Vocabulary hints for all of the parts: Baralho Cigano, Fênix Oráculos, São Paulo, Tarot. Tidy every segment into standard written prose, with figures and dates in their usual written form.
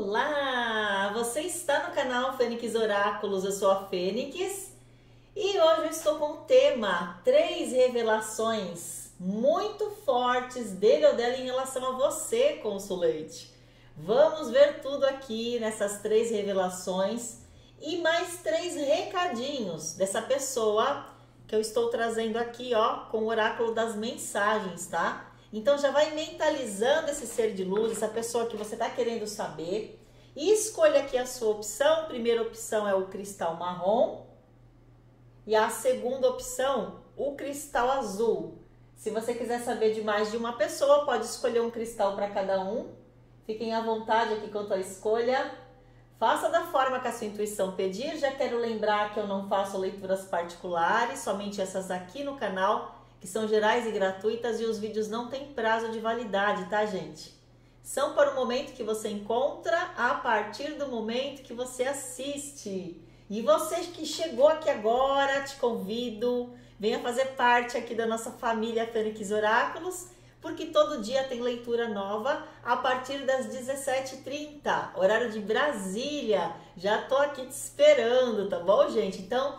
Olá! Você está no canal Fênix Oráculos, eu sou a Fênix e hoje eu estou com o tema 3 revelações muito fortes dele ou dela em relação a você, consulente. Vamos ver tudo aqui nessas 3 revelações e mais 3 recadinhos dessa pessoa que eu estou trazendo aqui, ó, com o oráculo das mensagens, tá? Então já vai mentalizando esse ser de luz, essa pessoa que você está querendo saber. E escolha aqui a sua opção. A primeira opção é o cristal marrom. E a segunda opção, o cristal azul. Se você quiser saber de mais de uma pessoa, pode escolher um cristal para cada um. Fiquem à vontade aqui quanto à escolha. Faça da forma que a sua intuição pedir. Já quero lembrar que eu não faço leituras particulares, somente essas aqui no canal, que são gerais e gratuitas, e os vídeos não têm prazo de validade, tá, gente? São para o momento que você encontra, a partir do momento que você assiste. E você que chegou aqui agora, te convido, venha fazer parte aqui da nossa família Fênix Oráculos, porque todo dia tem leitura nova a partir das 17h30, horário de Brasília. Já tô aqui te esperando, tá bom, gente? Então,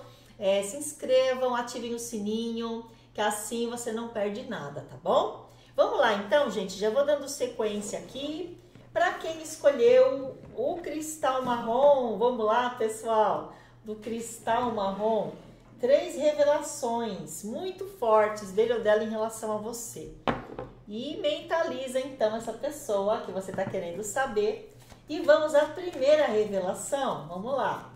se inscrevam, ativem o sininho, que assim você não perde nada, tá bom? Vamos lá, então, gente, já vou dando sequência aqui. Para quem escolheu o cristal marrom, vamos lá, pessoal, do cristal marrom, 3 revelações muito fortes dele ou dela em relação a você. E mentaliza, então, essa pessoa que você tá querendo saber. E vamos à primeira revelação, vamos lá.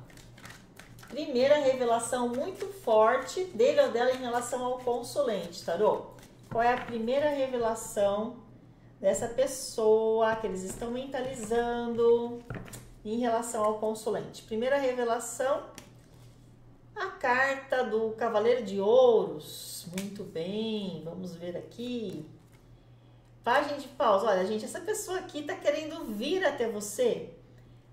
Primeira revelação muito forte dele ou dela em relação ao consulente, tarô. Qual é a primeira revelação dessa pessoa que eles estão mentalizando em relação ao consulente? Primeira revelação, a carta do Cavaleiro de Ouros. Muito bem, vamos ver aqui. Página de paus. Olha, gente, essa pessoa aqui tá querendo vir até você,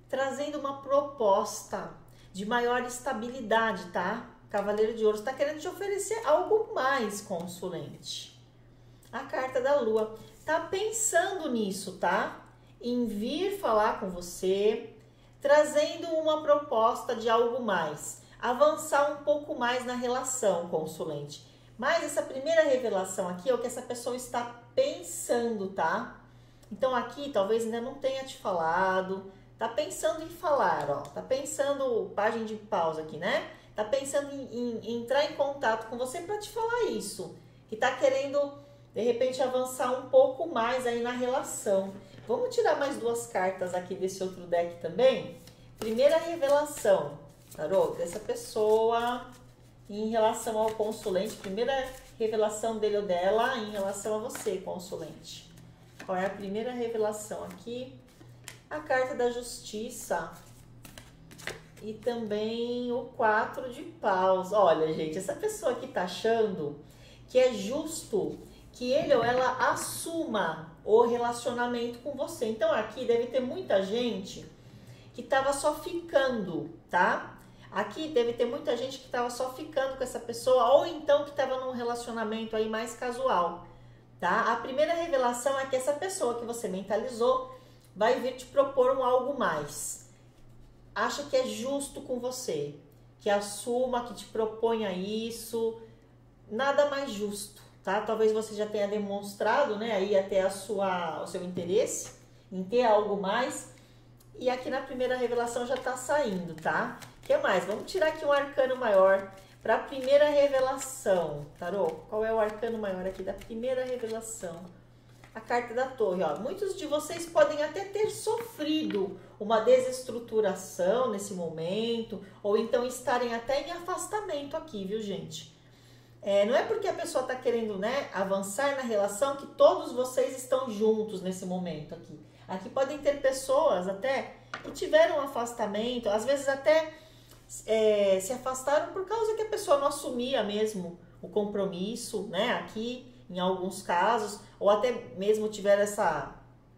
trazendo uma proposta de maior estabilidade, tá? Cavaleiro de Ouros está querendo te oferecer algo mais, consulente. A carta da lua tá pensando nisso, tá? Em vir falar com você, trazendo uma proposta de algo mais, avançar um pouco mais na relação, consulente. Mas essa primeira revelação aqui é o que essa pessoa está pensando, tá? Então aqui talvez ainda não tenha te falado. Tá pensando em falar, ó. Tá pensando, página de paus aqui, né? Tá pensando em entrar em contato com você para te falar isso. Que tá querendo, de repente, avançar um pouco mais aí na relação. Vamos tirar mais 2 cartas aqui desse outro deck também? Primeira revelação, tarô, dessa pessoa em relação ao consulente. Primeira revelação dele ou dela em relação a você, consulente. Qual é a primeira revelação aqui? A carta da justiça e também o 4 de paus. Olha, gente, essa pessoa aqui tá achando que é justo que ele ou ela assuma o relacionamento com você. Então, aqui deve ter muita gente que tava só ficando, tá? Aqui deve ter muita gente que tava só ficando com essa pessoa, ou então que tava num relacionamento aí mais casual, tá? A primeira revelação é que essa pessoa que você mentalizou vai vir te propor um algo mais. Acha que é justo com você, que assuma, que te proponha isso. Nada mais justo, tá? Talvez você já tenha demonstrado, né, aí até o seu interesse em ter algo mais. E aqui na primeira revelação já tá saindo, tá? O que mais? Vamos tirar aqui um arcano maior para a primeira revelação, tarô. Qual é o arcano maior aqui da primeira revelação? A carta da torre, ó. Muitos de vocês podem até ter sofrido uma desestruturação nesse momento, ou então estarem até em afastamento aqui, viu, gente? Não é porque a pessoa tá querendo, né, avançar na relação que todos vocês estão juntos nesse momento aqui. Aqui podem ter pessoas até que tiveram afastamento, às vezes até se afastaram por causa que a pessoa não assumia mesmo o compromisso, né, aqui. Em alguns casos, ou até mesmo tiveram essa,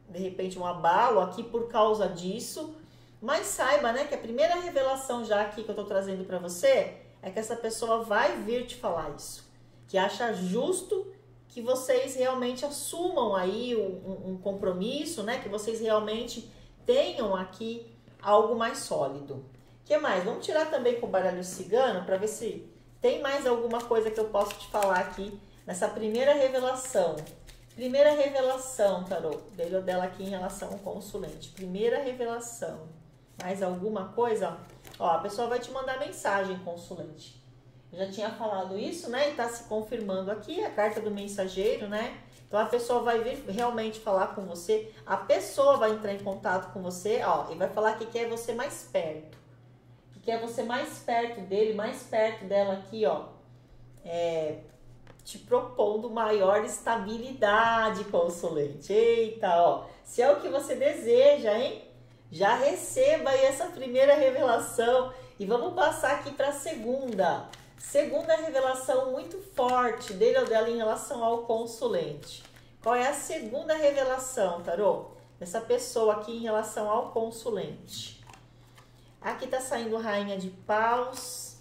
de repente, um abalo aqui por causa disso. Mas saiba, né, que a primeira revelação já aqui que eu tô trazendo para você é que essa pessoa vai vir te falar isso. Que acha justo que vocês realmente assumam aí um compromisso, né, que vocês realmente tenham aqui algo mais sólido. O que mais? Vamos tirar também com o baralho cigano para ver se tem mais alguma coisa que eu posso te falar aqui nessa primeira revelação. Primeira revelação, Tarô, dele ou dela aqui em relação ao consulente. Primeira revelação. Mais alguma coisa? Ó, a pessoa vai te mandar mensagem, consulente. Eu já tinha falado isso, né? E tá se confirmando aqui a carta do mensageiro, né? Então a pessoa vai vir realmente falar com você. A pessoa vai entrar em contato com você, ó, e vai falar que quer você mais perto. Que quer você mais perto dele, mais perto dela aqui, ó. É... te propondo maior estabilidade, consulente. Eita, ó. Se é o que você deseja, hein? Já receba aí essa primeira revelação. E vamos passar aqui para a segunda. Segunda revelação muito forte dele ou dela em relação ao consulente. Qual é a segunda revelação, Tarô? Dessa pessoa aqui em relação ao consulente. Aqui tá saindo Rainha de Paus.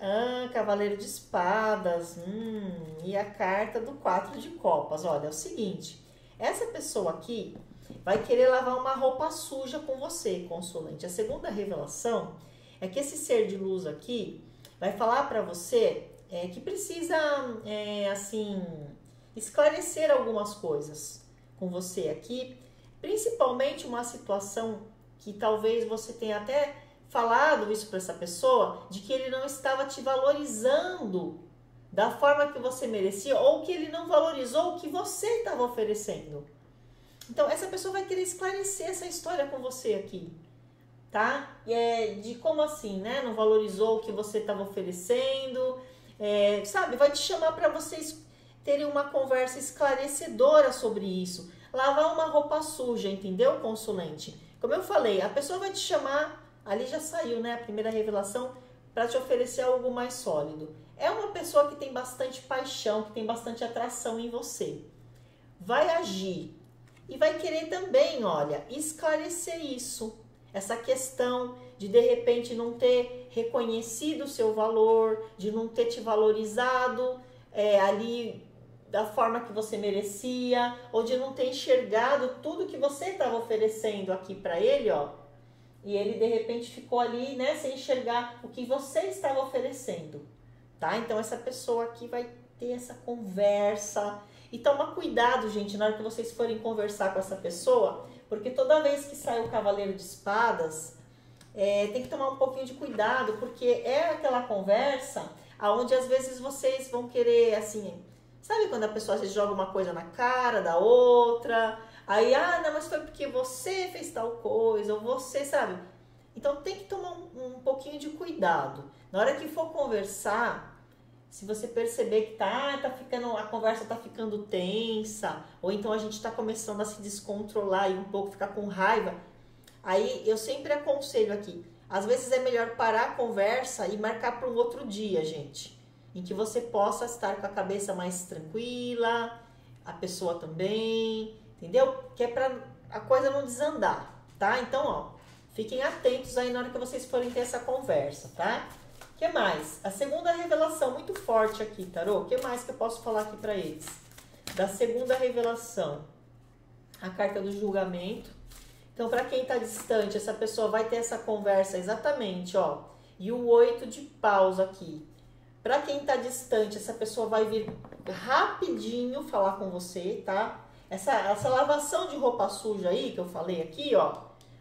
Ah, Cavaleiro de Espadas, e a carta do 4 de copas. Olha, é o seguinte, essa pessoa aqui vai querer lavar uma roupa suja com você, consulente. A segunda revelação é que esse ser de luz aqui vai falar pra você que precisa, assim, esclarecer algumas coisas com você aqui. Principalmente uma situação que talvez você tenha até... falado isso para essa pessoa, de que ele não estava te valorizando da forma que você merecia, ou que ele não valorizou o que você estava oferecendo. Então essa pessoa vai querer esclarecer essa história com você aqui, tá? De como assim, né? Não valorizou o que você estava oferecendo, sabe? Vai te chamar para vocês terem uma conversa esclarecedora sobre isso. Lavar uma roupa suja, entendeu, consulente? Como eu falei, a pessoa vai te chamar... ali já saiu, né, a primeira revelação, para te oferecer algo mais sólido. É uma pessoa que tem bastante paixão, que tem bastante atração em você. Vai agir e vai querer também, olha, esclarecer isso. Essa questão de repente, não ter reconhecido o seu valor, de não ter te valorizado ali da forma que você merecia, ou de não ter enxergado tudo que você estava oferecendo aqui para ele, ó. E ele, de repente, ficou ali, né, sem enxergar o que você estava oferecendo, tá? Então, essa pessoa aqui vai ter essa conversa. E toma cuidado, gente, na hora que vocês forem conversar com essa pessoa, porque toda vez que sai o Cavaleiro de Espadas, tem que tomar um pouquinho de cuidado, porque é aquela conversa onde, às vezes, vocês vão querer, assim... sabe quando a pessoa, às vezes, joga uma coisa na cara da outra... aí, ah, não, mas foi porque você fez tal coisa, ou você, sabe? Então, tem que tomar um pouquinho de cuidado. Na hora que for conversar, se você perceber que a conversa tá ficando tensa, ou então a gente tá começando a se descontrolar e um pouco ficar com raiva, aí eu sempre aconselho aqui, às vezes é melhor parar a conversa e marcar para um outro dia, gente, em que você possa estar com a cabeça mais tranquila, a pessoa também... entendeu? Que é pra a coisa não desandar, tá? Então, ó, fiquem atentos aí na hora que vocês forem ter essa conversa, tá? O que mais? A segunda revelação muito forte aqui, Tarô. O que mais que eu posso falar aqui pra eles? Da segunda revelação, a carta do julgamento. Então, pra quem tá distante, essa pessoa vai ter essa conversa exatamente, ó. E o 8 de paus aqui. Pra quem tá distante, essa pessoa vai vir rapidinho falar com você, tá? Essa lavação de roupa suja aí, que eu falei aqui, ó,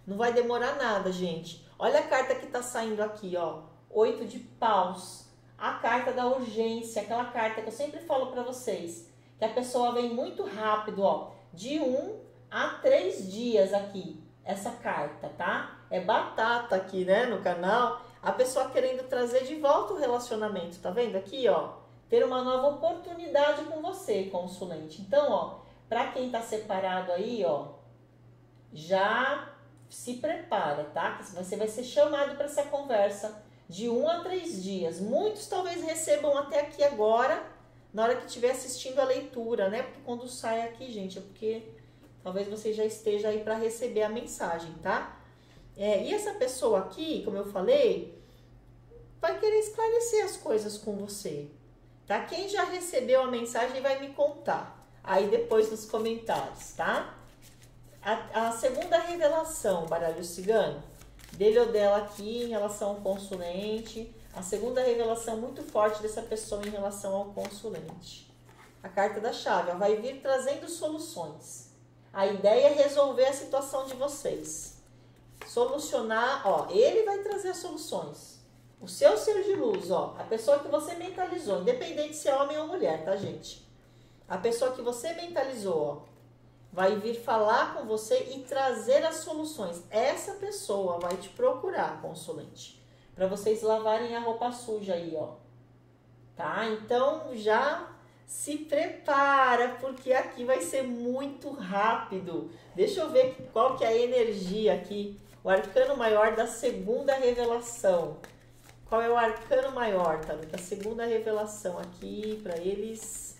não vai demorar nada, gente. Olha a carta que tá saindo aqui, ó, 8 de paus. A carta da urgência, aquela carta que eu sempre falo pra vocês, que a pessoa vem muito rápido, ó, de 1 a 3 dias aqui, essa carta, tá? É batata aqui, né, no canal. A pessoa querendo trazer de volta o relacionamento, tá vendo aqui, ó? Ter uma nova oportunidade com você, consulente. Então, ó, pra quem tá separado aí, ó, já se prepara, tá? Você vai ser chamado para essa conversa de 1 a 3 dias. Muitos talvez recebam até aqui agora, na hora que estiver assistindo a leitura, né? Porque quando sai aqui, gente, é porque talvez você já esteja aí para receber a mensagem, tá? E essa pessoa aqui, como eu falei, vai querer esclarecer as coisas com você, tá? Quem já recebeu a mensagem vai me contar aí depois nos comentários, tá? A segunda revelação, baralho cigano, dele ou dela aqui em relação ao consulente. A segunda revelação muito forte dessa pessoa em relação ao consulente. A carta da chave, ela vai vir trazendo soluções. A ideia é resolver a situação de vocês. Solucionar, ó, ele vai trazer as soluções. O seu ser de luz, ó, a pessoa que você mentalizou, independente se é homem ou mulher, tá, gente? A pessoa que você mentalizou, ó, vai vir falar com você e trazer as soluções. Essa pessoa vai te procurar, consulente, para vocês lavarem a roupa suja aí, ó. Tá? Então, já se prepara, porque aqui vai ser muito rápido. Deixa eu ver qual que é a energia aqui. O arcano maior da segunda revelação. Qual é o arcano maior, tá? Da segunda revelação aqui para eles.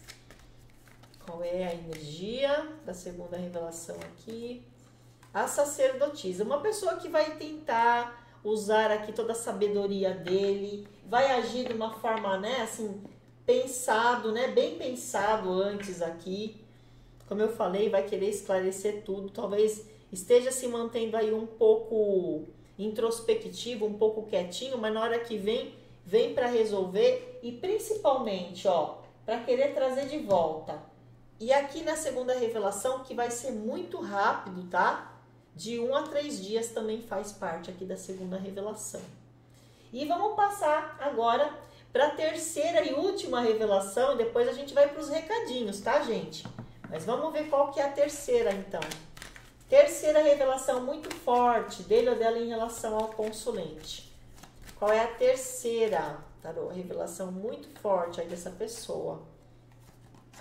Qual é a energia da segunda revelação aqui? A sacerdotisa. Uma pessoa que vai tentar usar aqui toda a sabedoria dele. Vai agir de uma forma, né, assim, pensado, né? Bem pensado antes aqui. Como eu falei, vai querer esclarecer tudo. Talvez esteja se mantendo aí um pouco introspectivo, um pouco quietinho. Mas na hora que vem, vem para resolver. E principalmente, ó, para querer trazer de volta. E aqui na segunda revelação, que vai ser muito rápido, tá? De 1 a 3 dias também faz parte aqui da segunda revelação. E vamos passar agora para a terceira e última revelação, e depois a gente vai para os recadinhos, tá, gente? Mas vamos ver qual que é a terceira, então. Terceira revelação muito forte dele ou dela em relação ao consulente. Qual é a terceira, tarô? Revelação muito forte aí dessa pessoa.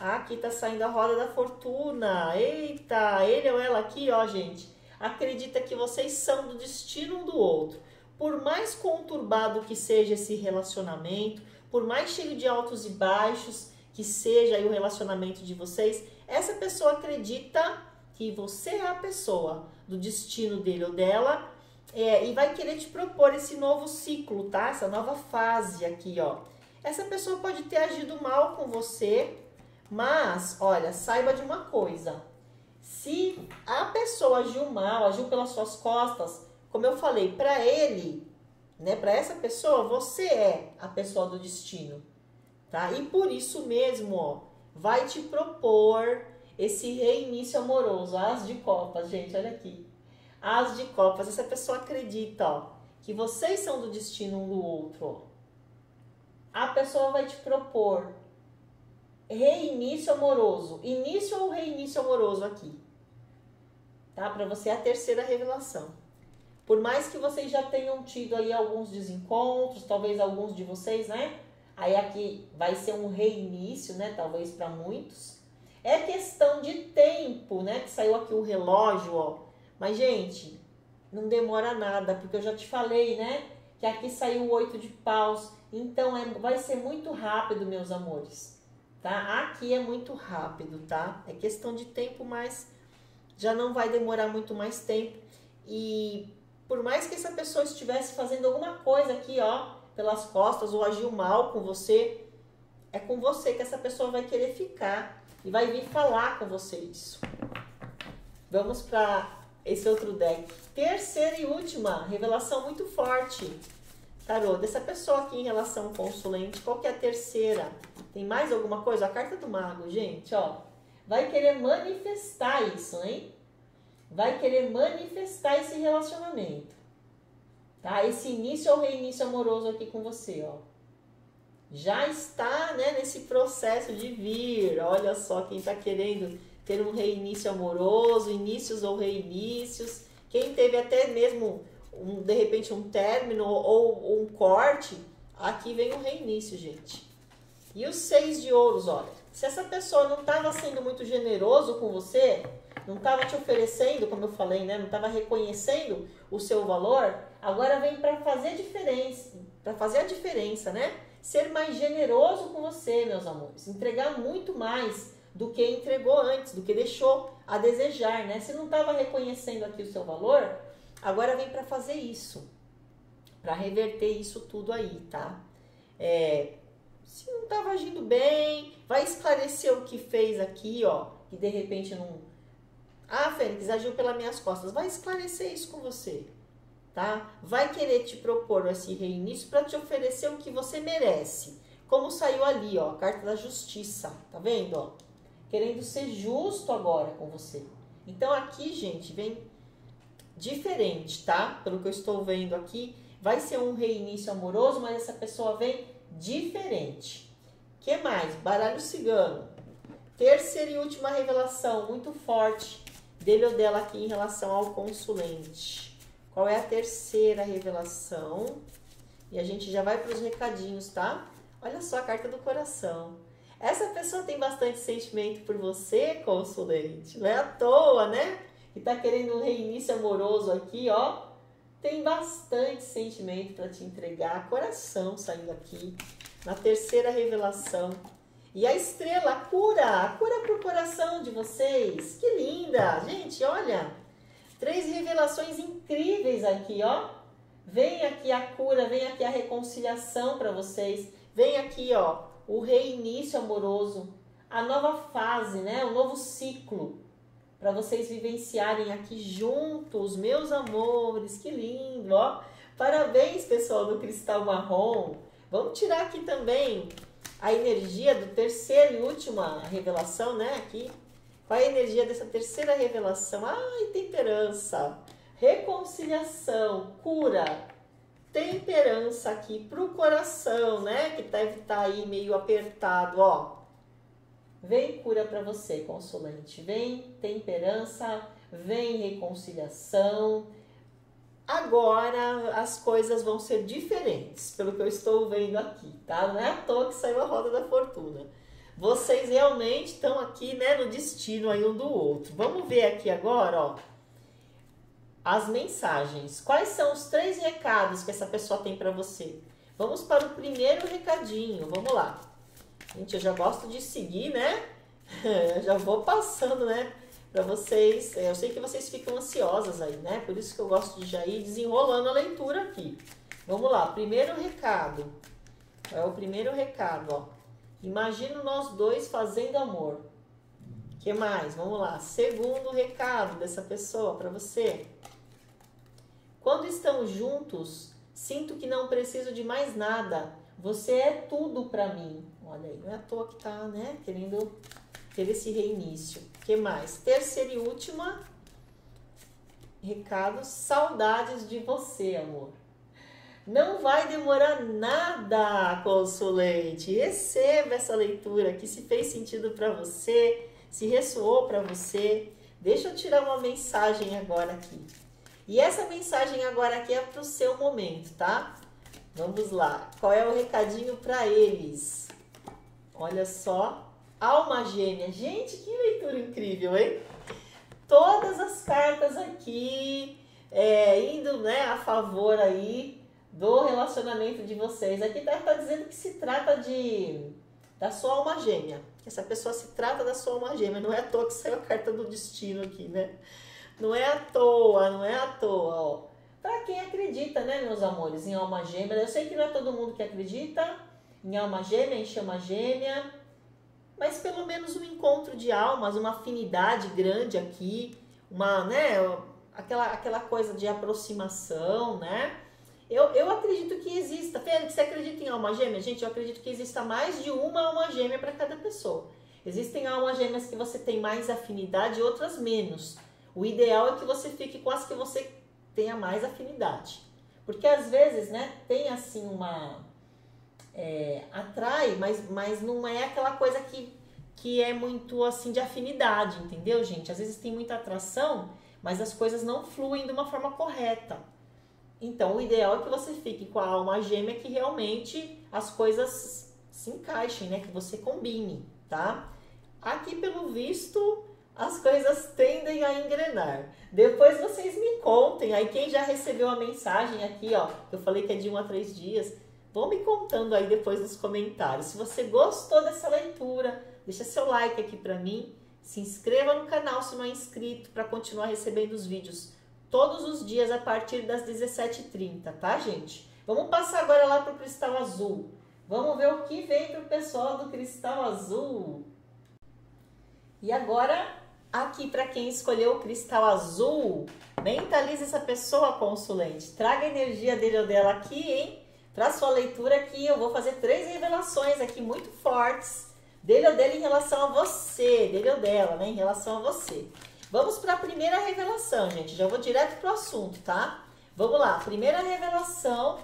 Aqui tá saindo a roda da fortuna. Eita, ele ou ela aqui, ó, gente, acredita que vocês são do destino um do outro. Por mais conturbado que seja esse relacionamento, por mais cheio de altos e baixos que seja aí o relacionamento de vocês, essa pessoa acredita que você é a pessoa do destino dele ou dela, e vai querer te propor esse novo ciclo, tá? Essa nova fase aqui, ó. Essa pessoa pode ter agido mal com você, mas, olha, saiba de uma coisa, se a pessoa agiu mal, agiu pelas suas costas, como eu falei, para ele, né, para essa pessoa, você é a pessoa do destino, tá? E por isso mesmo, ó, vai te propor esse reinício amoroso, as de copas, gente, olha aqui, as de copas, essa pessoa acredita, ó, que vocês são do destino um do outro, ó. A pessoa vai te propor reinício amoroso, início ou reinício amoroso aqui, tá? Para você é a terceira revelação. Por mais que vocês já tenham tido aí alguns desencontros, talvez alguns de vocês, né? Aí aqui vai ser um reinício, né? Talvez para muitos. É questão de tempo, né? Que saiu aqui o relógio, ó. Mas, gente, não demora nada, porque eu já te falei, né? Que aqui saiu o 8 de paus. Então, vai ser muito rápido, meus amores. Tá? Aqui é muito rápido, tá? É questão de tempo, mas já não vai demorar muito mais tempo. E por mais que essa pessoa estivesse fazendo alguma coisa aqui, ó, pelas costas, ou agiu mal com você, é com você que essa pessoa vai querer ficar e vai vir falar com você isso. Vamos para esse outro deck. Terceira e última revelação muito forte, tarô, dessa pessoa aqui em relação ao consulente. Qual que é a terceira? Tem mais alguma coisa? A carta do mago, gente, ó. Vai querer manifestar isso, hein? Vai querer manifestar esse relacionamento. Tá? Esse início ou reinício amoroso aqui com você, ó. Já está, né, nesse processo de vir. Olha só quem tá querendo ter um reinício amoroso, inícios ou reinícios. Quem teve até mesmo, de repente, um término ou um corte, aqui vem um reinício, gente. E os 6 de ouros, olha, se essa pessoa não estava sendo muito generoso com você, não estava te oferecendo, como eu falei, né, não estava reconhecendo o seu valor, agora vem para fazer a diferença, né? Ser mais generoso com você, meus amores, entregar muito mais do que entregou antes, do que deixou a desejar, né? Se não estava reconhecendo aqui o seu valor, agora vem para fazer isso, para reverter isso tudo aí, tá? Se não estava agindo bem, vai esclarecer o que fez aqui, ó, que de repente não Ah, Fênix, agiu pelas minhas costas. Vai esclarecer isso com você, tá? Vai querer te propor esse reinício para te oferecer o que você merece. Como saiu ali, ó, a carta da justiça, tá vendo, ó? Querendo ser justo agora com você. Então aqui, gente, vem diferente, tá? Pelo que eu estou vendo aqui, vai ser um reinício amoroso, mas essa pessoa vem diferente. O que mais? Baralho cigano. Terceira e última revelação, muito forte dele ou dela aqui em relação ao consulente. Qual é a terceira revelação? E a gente já vai para os recadinhos, tá? Olha só a carta do coração. Essa pessoa tem bastante sentimento por você, consulente. Não é à toa, né? E tá querendo um reinício amoroso aqui, ó. Tem bastante sentimento para te entregar. Coração saindo aqui na terceira revelação. E a estrela, a cura pro coração de vocês. Que linda! Gente, olha. 3 revelações incríveis aqui, ó. Vem aqui a cura, vem aqui a reconciliação para vocês. Vem aqui, ó, o reinício amoroso, a nova fase, né? O novo ciclo para vocês vivenciarem aqui juntos, meus amores. Que lindo, ó. Parabéns, pessoal do Cristal Marrom. Vamos tirar aqui também a energia do terceiro e última revelação, né? Aqui. Qual é a energia dessa terceira revelação? Ai, temperança, reconciliação, cura. Temperança aqui pro coração, né? Que deve estar aí meio apertado, ó. Vem cura para você, consulente. Vem temperança, vem reconciliação. Agora as coisas vão ser diferentes, pelo que eu estou vendo aqui, tá? Não é à toa que saiu a roda da fortuna. Vocês realmente estão aqui, né? No destino aí um do outro. Vamos ver aqui agora, ó. As mensagens. Quais são os 3 recados que essa pessoa tem para você? Vamos para o primeiro recadinho. Vamos lá. Gente, eu já gosto de seguir, né? Eu já vou passando, né? Para vocês. Eu sei que vocês ficam ansiosas aí, né? Por isso que eu gosto de já ir desenrolando a leitura aqui. Vamos lá. Primeiro recado. É o primeiro recado, ó. Imagino nós dois fazendo amor. O que mais? Vamos lá. Segundo recado dessa pessoa para você. Quando estão juntos, sinto que não preciso de mais nada. Você é tudo pra mim. Olha aí, não é à toa que tá, né? Querendo ter esse reinício. O que mais? Terceiro e última recado. Saudades de você, amor. Não vai demorar nada, consulente. Receba essa leitura que se fez sentido pra você, se ressoou pra você. Deixa eu tirar uma mensagem agora aqui. E essa mensagem agora aqui é para o seu momento, tá? Vamos lá. Qual é o recadinho para eles? Olha só. Alma gêmea. Gente, que leitura incrível, hein? Todas as cartas aqui indo, né, a favor aí do relacionamento de vocês. Aqui tá dizendo que se trata da sua alma gêmea. Essa pessoa se trata da sua alma gêmea. Não é à toa que saiu a carta do destino aqui, né? Não é à toa, não é à toa, ó. Pra quem acredita, né, meus amores, em alma gêmea. Eu sei que não é todo mundo que acredita em alma gêmea, em chama gêmea. Mas pelo menos um encontro de almas, uma afinidade grande aqui. Uma, né, aquela coisa de aproximação, né. Eu acredito que exista. Fênix, você acredita em alma gêmea? Gente, eu acredito que exista mais de uma alma gêmea para cada pessoa. Existem almas gêmeas que você tem mais afinidade e outras menos. O ideal é que você fique com as que você tenha mais afinidade. Porque às vezes, né, tem assim uma... atrai, mas não é aquela coisa que é muito assim de afinidade, entendeu, gente? Às vezes tem muita atração, mas as coisas não fluem de uma forma correta. Então, o ideal é que você fique com a alma gêmea que realmente as coisas se encaixem, né? Que você combine, tá? Aqui, pelo visto... as coisas tendem a engrenar. Depois vocês me contem. Aí quem já recebeu a mensagem aqui, ó. Eu falei que é de 1 a 3 dias. Vão me contando aí depois nos comentários. Se você gostou dessa leitura, deixa seu like aqui pra mim. Se inscreva no canal se não é inscrito, para continuar recebendo os vídeos todos os dias a partir das 17h30, tá, gente? Vamos passar agora lá pro Cristal Azul. Vamos ver o que vem pro pessoal do Cristal Azul. E agora... Aqui, para quem escolheu o cristal azul, mentalize essa pessoa, consulente. Traga a energia dele ou dela aqui, hein? Para sua leitura aqui, eu vou fazer 3 revelações aqui muito fortes. Dele ou dela em relação a você. Dele ou dela, né? Em relação a você. Vamos para a primeira revelação, gente. Já vou direto pro assunto, tá? Vamos lá. Primeira revelação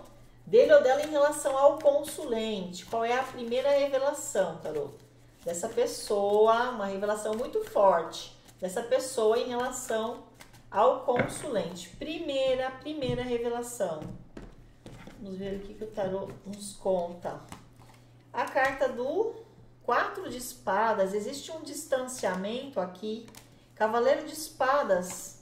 dele ou dela em relação ao consulente. Qual é a primeira revelação, Tarô? Dessa pessoa, uma revelação muito forte. Dessa pessoa em relação ao consulente. Primeira revelação. Vamos ver o que, que o Tarô nos conta. A carta do 4 de espadas. Existe um distanciamento aqui. Cavaleiro de espadas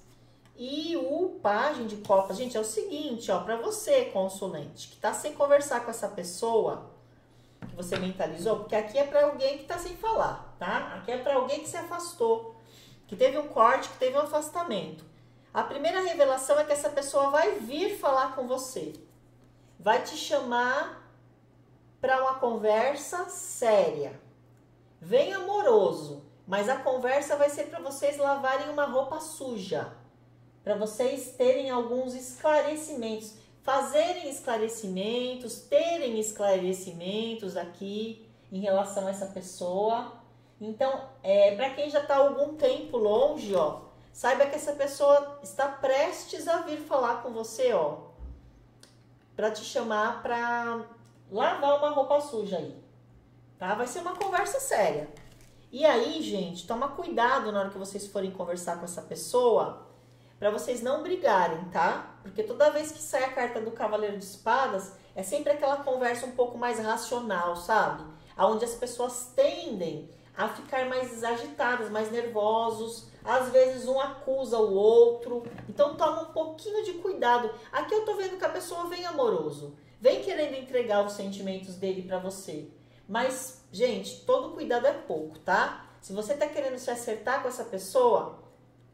e o pajem de copas. Gente, é o seguinte, ó, para você, consulente, que tá sem conversar com essa pessoa que você mentalizou, porque aqui é para alguém que tá sem falar, tá? Aqui é para alguém que se afastou, que teve um corte, que teve um afastamento. A primeira revelação é que essa pessoa vai vir falar com você. Vai te chamar para uma conversa séria. Vem amoroso. Mas a conversa vai ser para vocês lavarem uma roupa suja. Para vocês terem alguns esclarecimentos. Fazerem esclarecimentos, terem esclarecimentos aqui em relação a essa pessoa. Então, para quem já está algum tempo longe, ó, saiba que essa pessoa está prestes a vir falar com você, ó. Para te chamar para lavar uma roupa suja aí. Tá? Vai ser uma conversa séria. E aí, gente, toma cuidado na hora que vocês forem conversar com essa pessoa, para vocês não brigarem, tá? Porque toda vez que sai a carta do Cavaleiro de Espadas, é sempre aquela conversa um pouco mais racional, sabe? Onde as pessoas tendem a ficar mais agitadas, mais nervosos, às vezes um acusa o outro. Então toma um pouquinho de cuidado. Aqui eu tô vendo que a pessoa vem amoroso, vem querendo entregar os sentimentos dele para você. Mas, gente, todo cuidado é pouco, tá? Se você tá querendo se acertar com essa pessoa,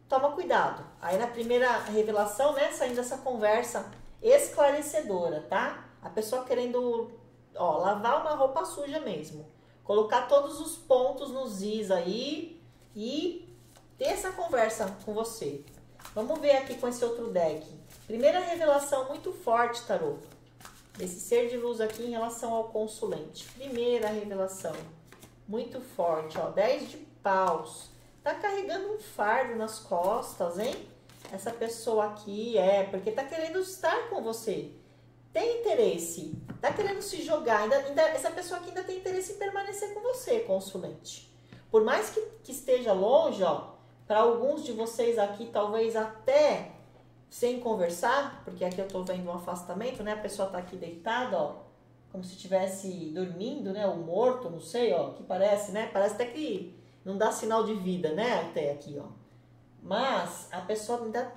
toma cuidado. Aí na primeira revelação, né, saindo essa conversa esclarecedora, tá? A pessoa querendo, ó, lavar uma roupa suja mesmo. Colocar todos os pontos nos is aí e ter essa conversa com você. Vamos ver aqui com esse outro deck. Primeira revelação muito forte, Tarô. Esse ser de luz aqui em relação ao consulente. Primeira revelação. Muito forte, ó. 10 de paus. Tá carregando um fardo nas costas, hein? Essa pessoa aqui porque tá querendo estar com você. Tem interesse. Tá querendo se jogar. Essa pessoa aqui ainda tem interesse em permanecer com você, consulente. Por mais que esteja longe, ó. Pra alguns de vocês aqui, talvez até sem conversar, porque aqui eu tô vendo um afastamento, né? A pessoa tá aqui deitada, ó, como se estivesse dormindo, né? Ou morto, não sei, ó, que parece, né? Parece até que não dá sinal de vida, né? Até aqui, ó. Mas a pessoa ainda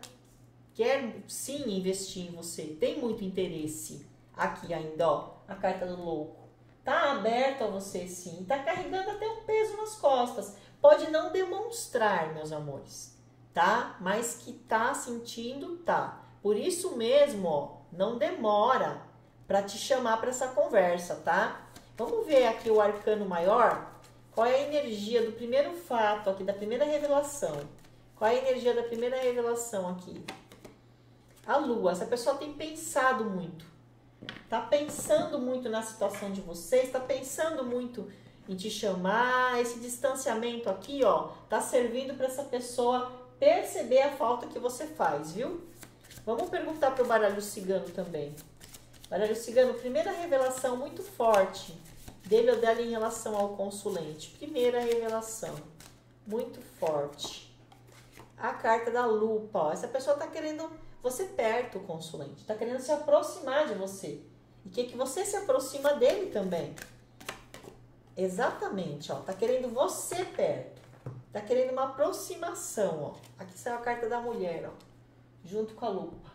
quer, sim, investir em você. Tem muito interesse aqui ainda, ó, a carta do louco. Tá aberto a você, sim. Tá carregando até um peso nas costas. Pode não demonstrar, meus amores. Tá? Mas que tá sentindo, tá. Por isso mesmo, ó, não demora para te chamar para essa conversa, tá? Vamos ver aqui o arcano maior. Qual é a energia do primeiro fato aqui, da primeira revelação? Qual é a energia da primeira revelação aqui? A lua. Essa pessoa tem pensado muito. Tá pensando muito na situação de vocês, tá pensando muito em te chamar. Esse distanciamento aqui, ó, tá servindo para essa pessoa perceber a falta que você faz, viu? Vamos perguntar pro baralho cigano também. Baralho cigano, primeira revelação muito forte dele ou dela em relação ao consulente. Primeira revelação muito forte. A carta da lupa, ó. Essa pessoa tá querendo você perto, consulente. Tá querendo se aproximar de você. E que você se aproxima dele também. Exatamente, ó. Tá querendo você perto. Tá querendo uma aproximação, ó. Aqui saiu a carta da mulher, ó. Junto com a lupa.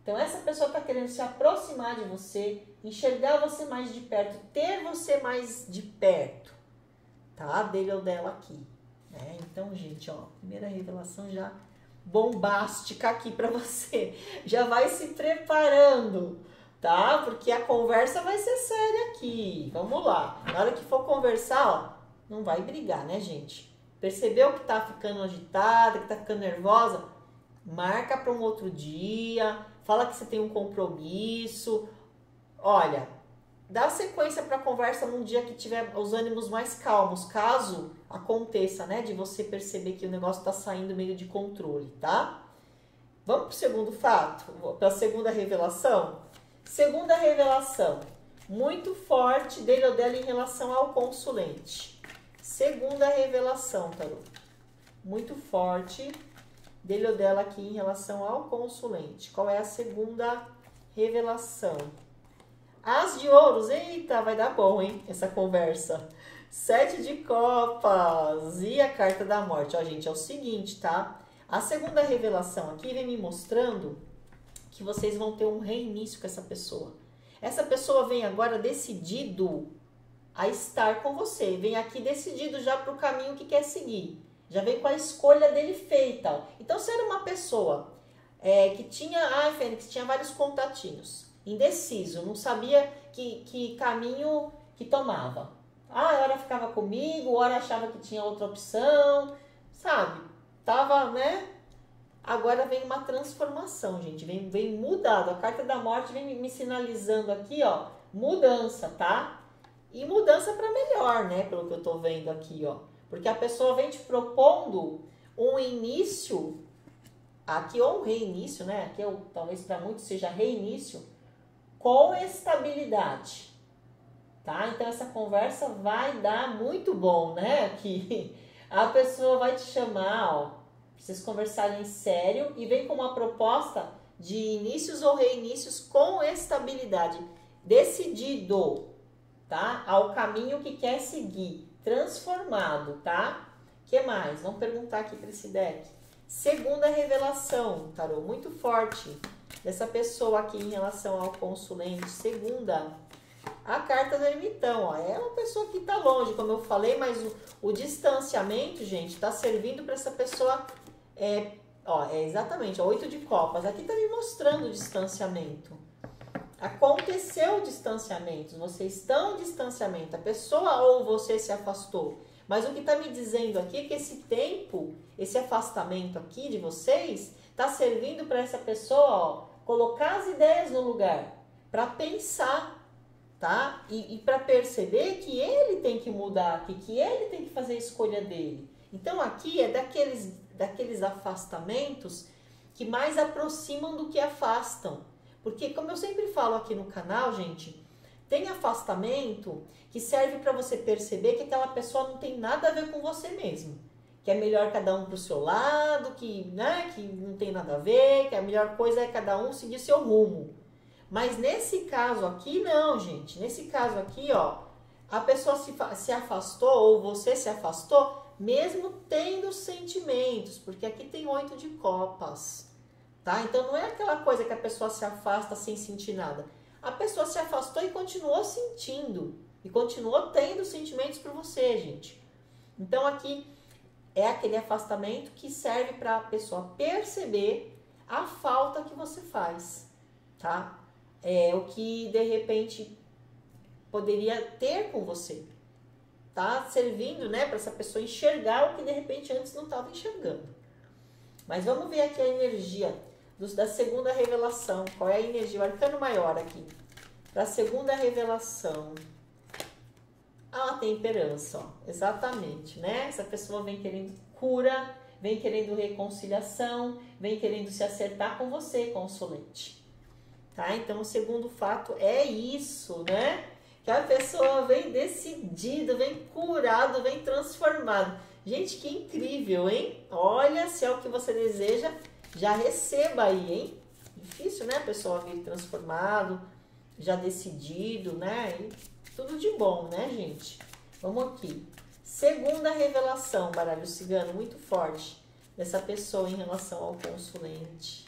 Então, essa pessoa tá querendo se aproximar de você, enxergar você mais de perto, ter você mais de perto, tá? Dele ou dela aqui, né? Então, gente, ó. Primeira revelação já bombástica aqui pra você. Já vai se preparando, tá? Porque a conversa vai ser séria aqui. Vamos lá. Na hora que for conversar, ó, não vai brigar, né, gente? Percebeu que está ficando agitada, que está ficando nervosa? Marca para um outro dia, fala que você tem um compromisso. Olha, dá sequência para a conversa num dia que tiver os ânimos mais calmos, caso aconteça, né, de você perceber que o negócio está saindo meio de controle, tá? Vamos para o segundo fato, para a segunda revelação? Segunda revelação, muito forte dele ou dela em relação ao consulente. Segunda revelação, Tarô. Muito forte dele ou dela aqui em relação ao consulente. Qual é a segunda revelação? As de ouros, eita, vai dar bom, hein, essa conversa. Sete de copas e a carta da morte. Ó, gente, é o seguinte, tá? A segunda revelação aqui vem me mostrando que vocês vão ter um reinício com essa pessoa. Essa pessoa vem agora decidido a estar com você. Vem aqui decidido já para o caminho que quer seguir. Já vem com a escolha dele feita. Então, se era uma pessoa que tinha... Ai, Fênix, tinha vários contatinhos. Indeciso, não sabia que caminho que tomava. Ah, hora ficava comigo, hora achava que tinha outra opção, sabe? Tava, né? Agora vem uma transformação, gente, vem mudado. A carta da morte vem me sinalizando aqui, ó, mudança, tá? E mudança para melhor, né? Pelo que eu tô vendo aqui, ó. Porque a pessoa vem te propondo um início, aqui ou um reinício, né? Aqui talvez para muitos seja reinício, com estabilidade, tá? Então essa conversa vai dar muito bom, né? Aqui a pessoa vai te chamar, ó, pra vocês conversarem sério e vem com uma proposta de inícios ou reinícios com estabilidade, decidido, tá? Ao caminho que quer seguir, transformado, tá? Que mais? Vamos perguntar aqui para esse deck. Segunda revelação, Tarô, muito forte dessa pessoa aqui em relação ao consulente. Segunda, a carta do ermitão, ó, é uma pessoa que tá longe, como eu falei, mas o distanciamento, gente, tá servindo para essa pessoa, exatamente, ó, 8 de copas, aqui tá me mostrando o distanciamento. Aconteceu o distanciamento, vocês estão em distanciamento, a pessoa ou você se afastou, mas o que tá me dizendo aqui é que esse tempo, esse afastamento aqui de vocês, tá servindo para essa pessoa, ó, colocar as ideias no lugar, para pensar, tá? E para perceber que ele tem que mudar aqui, que ele tem que fazer a escolha dele. Então aqui é daqueles afastamentos que mais aproximam do que afastam. Porque, como eu sempre falo aqui no canal, gente, tem afastamento que serve para você perceber que aquela pessoa não tem nada a ver com você mesmo. Que é melhor cada um pro seu lado, que não tem nada a ver, que a melhor coisa é cada um seguir seu rumo. Mas nesse caso aqui, não, gente. Nesse caso aqui, ó, a pessoa se afastou ou você se afastou, mesmo tendo sentimentos, porque aqui tem 8 de copas, tá? Então não é aquela coisa que a pessoa se afasta sem sentir nada. A pessoa se afastou e continuou sentindo, e continuou tendo sentimentos por você, gente. Então aqui... é aquele afastamento que serve para a pessoa perceber a falta que você faz, tá? É o que, de repente, poderia ter com você. Tá servindo, né, para essa pessoa enxergar o que, de repente, antes não estava enxergando. Mas vamos ver aqui a energia da segunda revelação. Qual é a energia? O arcano maior aqui. Para a segunda revelação... a temperança, ó, exatamente, né? Essa pessoa vem querendo cura, vem querendo reconciliação, vem querendo se acertar com você, consulente, tá? Então, o segundo fato é isso, né? Que a pessoa vem decidida, vem curado, vem transformado. Gente, que incrível, hein? Olha, se é o que você deseja, já receba aí, hein? Difícil, né? A pessoa vir transformado, já decidido, né? E... tudo de bom, né, gente? Vamos aqui. Segunda revelação, baralho cigano, muito forte dessa pessoa em relação ao consulente.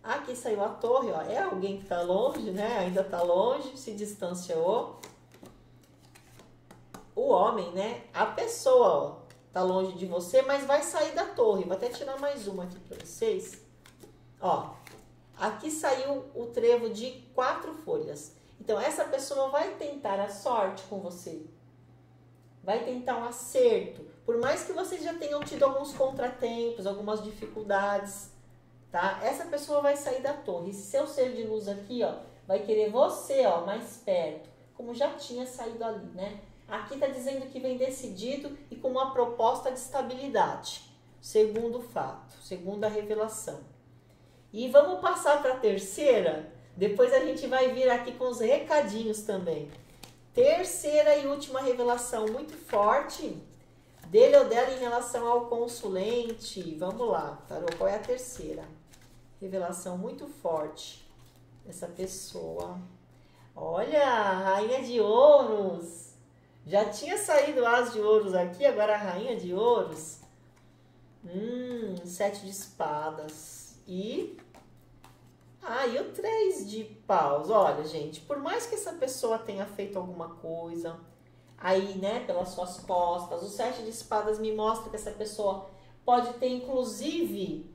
Aqui saiu a torre, ó. É alguém que tá longe, né? Ainda tá longe, se distanciou. O homem, né? A pessoa, ó, tá longe de você, mas vai sair da torre. Vou até tirar mais uma aqui pra vocês. Ó, aqui saiu o trevo de 4 folhas. Então, essa pessoa vai tentar a sorte com você. Vai tentar um acerto. Por mais que vocês já tenham tido alguns contratempos, algumas dificuldades, tá? Essa pessoa vai sair da torre. Esse seu ser de luz aqui, ó, vai querer você, ó, mais perto, como já tinha saído ali, né? Aqui tá dizendo que vem decidido e com uma proposta de estabilidade. Segundo fato, segunda revelação. E vamos passar para a terceira. Depois a gente vai vir aqui com os recadinhos também. Terceira e última revelação muito forte dele ou dela em relação ao consulente. Vamos lá, Tarô, qual é a terceira? Revelação muito forte dessa pessoa. Olha, a Rainha de Ouros. Já tinha saído a As de Ouros aqui, agora a Rainha de Ouros. Sete de espadas e... e o 3 de paus. Olha, gente, por mais que essa pessoa tenha feito alguma coisa aí, né, pelas suas costas, o 7 de espadas me mostra que essa pessoa pode ter, inclusive,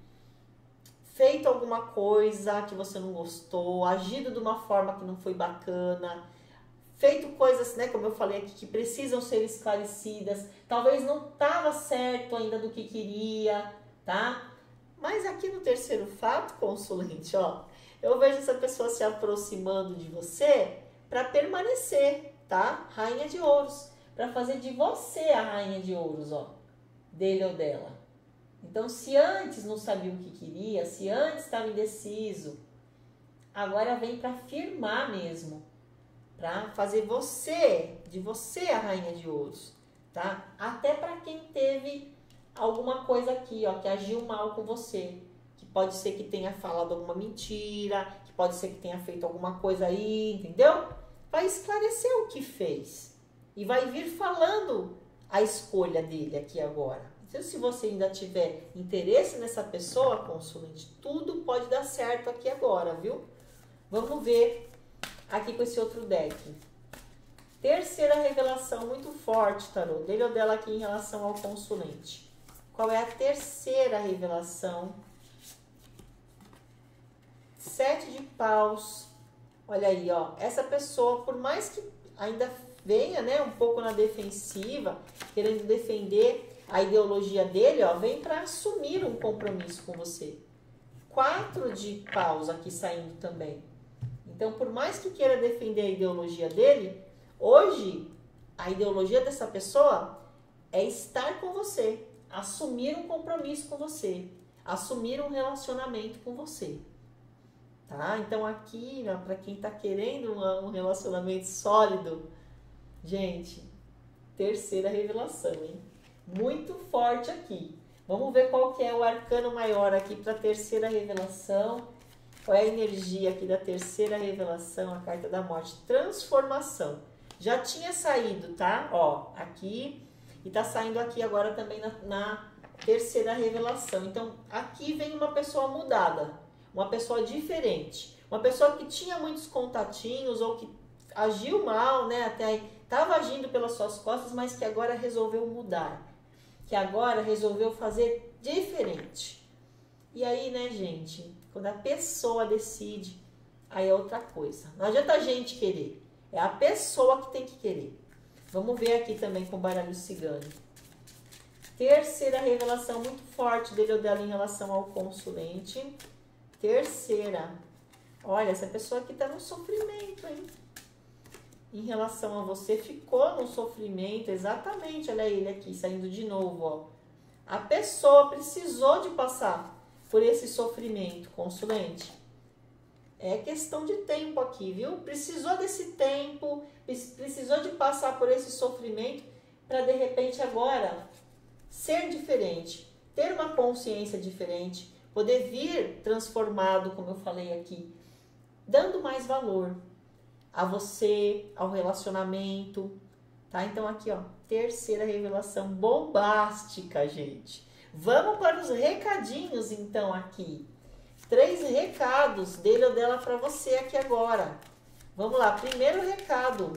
feito alguma coisa que você não gostou, agido de uma forma que não foi bacana, feito coisas, né, como eu falei aqui, que precisam ser esclarecidas. Talvez não estava certo ainda do que queria, tá? Mas aqui no terceiro fato, consulente, ó, eu vejo essa pessoa se aproximando de você para permanecer, tá? Rainha de Ouros, para fazer de você a Rainha de Ouros, ó, dele ou dela. Então, se antes não sabia o que queria, se antes estava indeciso, agora vem para firmar mesmo, para fazer você, de você a Rainha de Ouros, tá? Até para quem teve alguma coisa aqui, ó, que agiu mal com você, que pode ser que tenha falado alguma mentira, que pode ser que tenha feito alguma coisa aí, entendeu? Vai esclarecer o que fez e vai vir falando a escolha dele aqui agora. Então, se você ainda tiver interesse nessa pessoa, consulente, tudo pode dar certo aqui agora, viu? Vamos ver aqui com esse outro deck. Terceira revelação muito forte, Tarô, dele ou dela aqui em relação ao consulente. Qual é a terceira revelação? Sete de paus. Olha aí, ó. Essa pessoa, por mais que ainda venha, né, um pouco na defensiva, querendo defender a ideologia dele, ó, vem para assumir um compromisso com você. Quatro de paus aqui saindo também. Então, por mais que queira defender a ideologia dele, hoje a ideologia dessa pessoa é estar com você. Assumir um compromisso com você, assumir um relacionamento com você, tá? Então aqui, né, para quem tá querendo um relacionamento sólido, gente, terceira revelação, hein? Muito forte aqui. Vamos ver qual que é o arcano maior aqui para a terceira revelação, qual é a energia aqui da terceira revelação, a carta da morte, transformação. Já tinha saído, tá? Ó, aqui... E tá saindo aqui agora também na terceira revelação. Então, aqui vem uma pessoa mudada, uma pessoa diferente. Uma pessoa que tinha muitos contatinhos ou que agiu mal, né? Até aí, tava agindo pelas suas costas, mas que agora resolveu mudar. Que agora resolveu fazer diferente. E aí, né, gente? Quando a pessoa decide, aí é outra coisa. Não adianta a gente querer. É a pessoa que tem que querer. Vamos ver aqui também com o baralho cigano. Terceira revelação muito forte dele ou dela em relação ao consulente. Terceira. Olha, essa pessoa aqui tá num sofrimento, hein? Em relação a você, ficou num sofrimento, exatamente. Olha ele aqui, saindo de novo, ó. A pessoa precisou de passar por esse sofrimento, consulente. É questão de tempo aqui, viu? Precisou desse tempo, precisou de passar por esse sofrimento para, de repente, agora ser diferente, ter uma consciência diferente, poder vir transformado, como eu falei aqui, dando mais valor a você, ao relacionamento, tá? Então, aqui, ó, terceira revelação bombástica, gente. Vamos para os recadinhos, então, aqui. 3 recados dele ou dela para você aqui agora. Vamos lá, primeiro recado.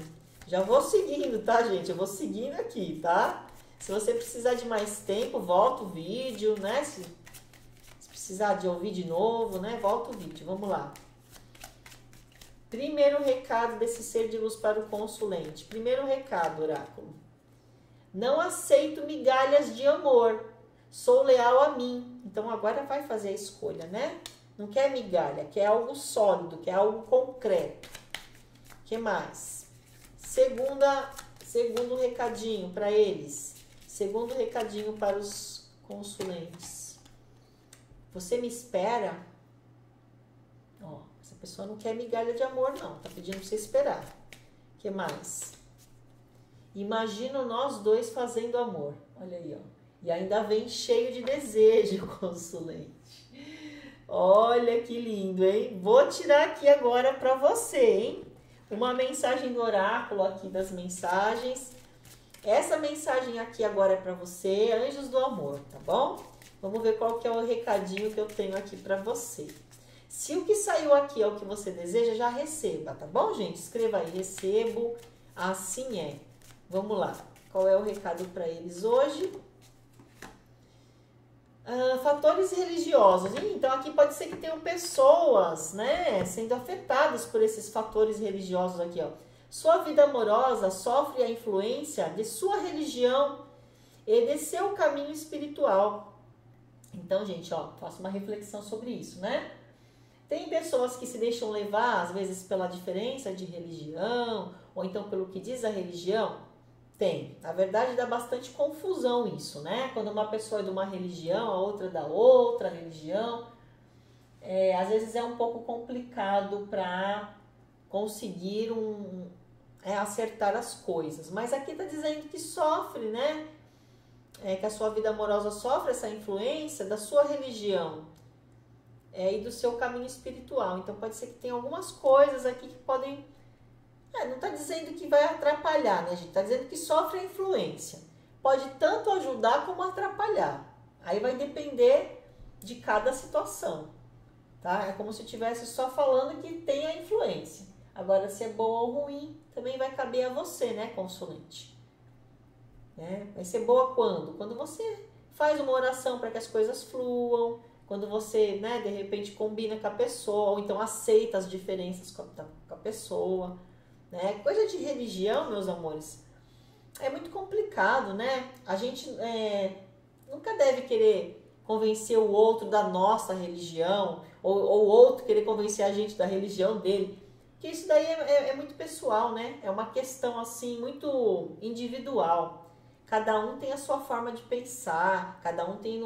Já vou seguindo, tá, gente? Eu vou seguindo aqui, tá? Se você precisar de mais tempo, volta o vídeo, né? Se precisar de ouvir de novo, né? Volta o vídeo, vamos lá. Primeiro recado desse ser de luz para o consulente. Primeiro recado, oráculo. Não aceito migalhas de amor. Sou leal a mim. Então agora vai fazer a escolha, né? Não quer migalha, quer algo sólido, quer algo concreto. O que mais? Segundo recadinho para eles. Segundo recadinho para os consulentes. Você me espera? Ó, essa pessoa não quer migalha de amor, não. Tá pedindo pra você esperar. O que mais? Imagino nós dois fazendo amor. Olha aí, ó. E ainda vem cheio de desejo, consulente. Olha que lindo, hein? Vou tirar aqui agora para você, hein? Uma mensagem do oráculo aqui das mensagens. Essa mensagem aqui agora é para você, anjos do amor, tá bom? Vamos ver qual que é o recadinho que eu tenho aqui para você. Se o que saiu aqui é o que você deseja, já receba, tá bom, gente? Escreva aí, recebo, assim é. Vamos lá. Qual é o recado para eles hoje? Fatores religiosos. Então aqui pode ser que tenham pessoas, né, sendo afetadas por esses fatores religiosos aqui, ó. Sua vida amorosa sofre a influência de sua religião e de seu caminho espiritual. Então, gente, ó, faça uma reflexão sobre isso, né? Tem pessoas que se deixam levar, às vezes, pela diferença de religião, ou então pelo que diz a religião. Tem. Na verdade, dá bastante confusão isso, né? Quando uma pessoa é de uma religião, a outra é da outra religião. Às vezes é um pouco complicado para conseguir acertar as coisas. Mas aqui tá dizendo que sofre, né? Que a sua vida amorosa sofre essa influência da sua religião e do seu caminho espiritual. Então pode ser que tenha algumas coisas aqui que podem... não está dizendo que vai atrapalhar, né, gente? Está dizendo que sofre a influência. Pode tanto ajudar como atrapalhar. Aí vai depender de cada situação, tá? É como se eu estivesse só falando que tem a influência. Agora, se é boa ou ruim, também vai caber a você, né, consulente? Né? Vai ser boa quando? Quando você faz uma oração para que as coisas fluam, quando você, né, de repente combina com a pessoa, ou então aceita as diferenças com a pessoa... Né? Coisa de religião, meus amores, é muito complicado, né? A gente nunca deve querer convencer o outro da nossa religião, ou o outro querer convencer a gente da religião dele, porque isso daí é muito pessoal, né? É uma questão assim muito individual. Cada um tem a sua forma de pensar, cada um tem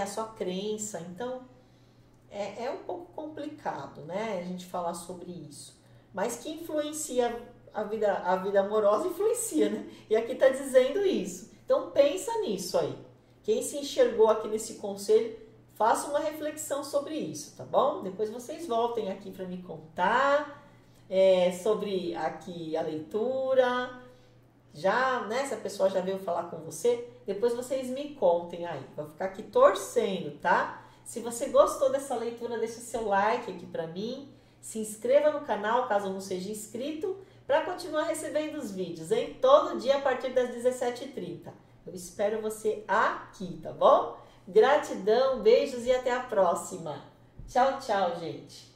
a sua crença, então é um pouco complicado, né? A gente falar sobre isso. Mas que influencia a vida amorosa, influencia, né? E aqui tá dizendo isso. Então pensa nisso aí. Quem se enxergou aqui nesse conselho, faça uma reflexão sobre isso, tá bom? Depois vocês voltem aqui para me contar sobre aqui a leitura. Já, né? Se a pessoa já veio falar com você, depois vocês me contem aí. Vou ficar aqui torcendo, tá? Se você gostou dessa leitura, deixa seu like aqui para mim. Se inscreva no canal, caso não seja inscrito, para continuar recebendo os vídeos, hein? Todo dia a partir das 17h30. Eu espero você aqui, tá bom? Gratidão, beijos e até a próxima. Tchau, tchau, gente!